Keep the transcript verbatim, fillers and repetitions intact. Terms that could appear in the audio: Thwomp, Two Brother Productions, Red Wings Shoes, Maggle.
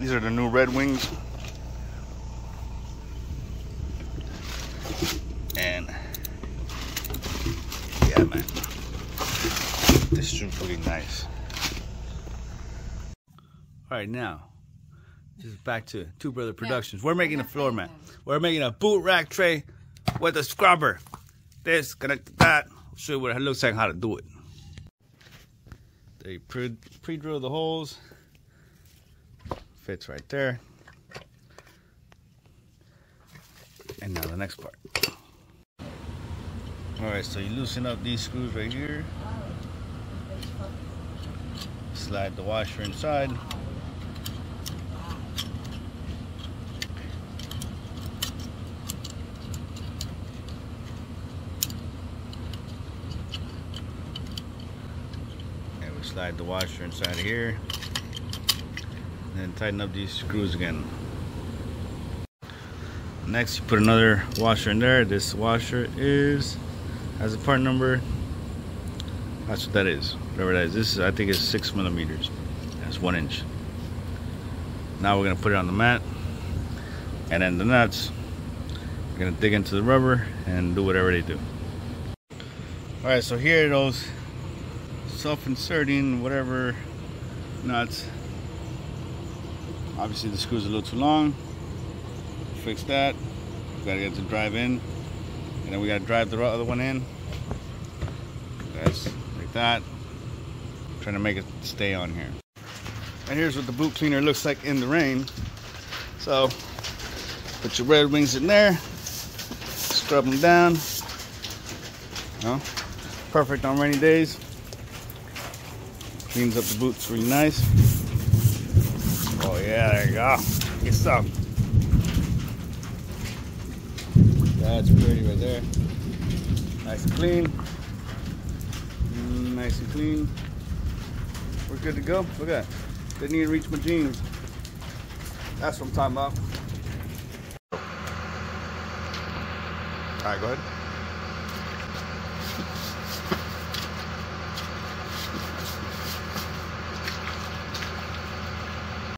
These are the new Red Wings. And yeah, man, this shoe's looking nice. All right, now just back to Two Brother Productions. We're making a floor mat. We're making a boot rack tray with a scrubber. This, connect that. I'll show you what it looks like, how to do it. They pre pre-drill the holes. Fits right there. And now the next part. Alright, so you loosen up these screws right here. Slide the washer inside. Slide the washer inside here, and then tighten up these screws again. Next, you put another washer in there. This washer is has a part number. That's what that is. Whatever that is. This is, I think, it's six millimeters. That's one inch. Now we're gonna put it on the mat, and then the nuts. We're gonna dig into the rubber and do whatever they do. All right, so here are those self-inserting whatever nuts. Obviously the screw's a little too long. Fix that. We gotta get to drive in, and then we gotta drive the other one in. That's like that. I'm trying to make it stay on here. And here's what the boot cleaner looks like in the rain. So put your Red Wings in there, scrub them down. No, perfect on rainy days. Cleans up the boots really nice. Oh yeah, there you go. Good stuff. That's pretty right there. Nice and clean. Nice and clean. We're good to go. Look at that. Didn't even reach my jeans. That's what I'm talking about. Alright, go ahead.